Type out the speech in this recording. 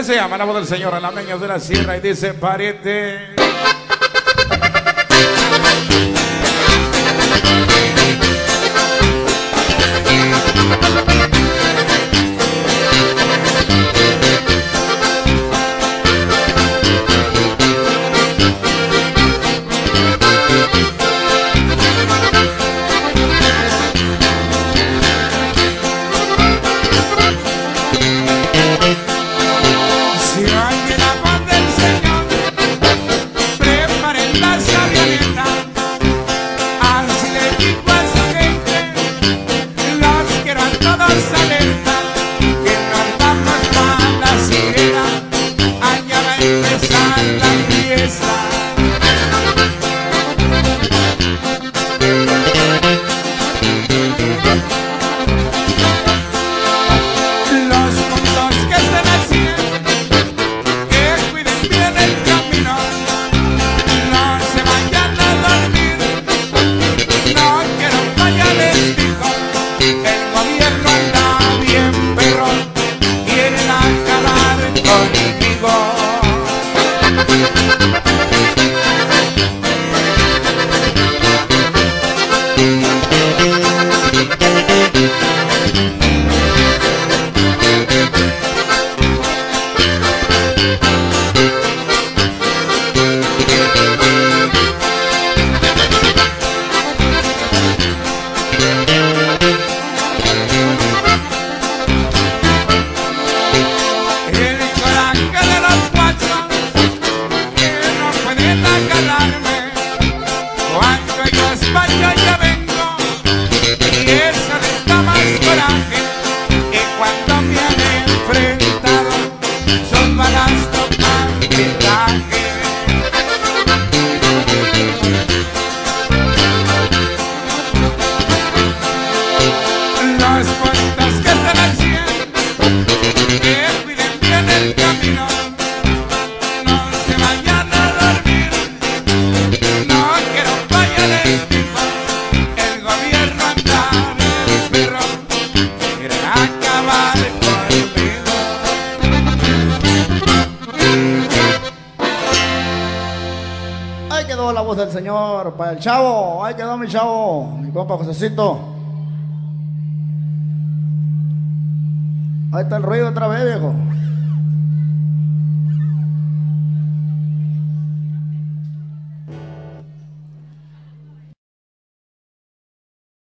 Ahí se llama La Voz del Señor, Alameños de la Sierra, y dice pariente. La voz del Señor para el chavo. Ahí quedó mi chavo, mi compa Josecito. Ahí está el ruido otra vez, viejo.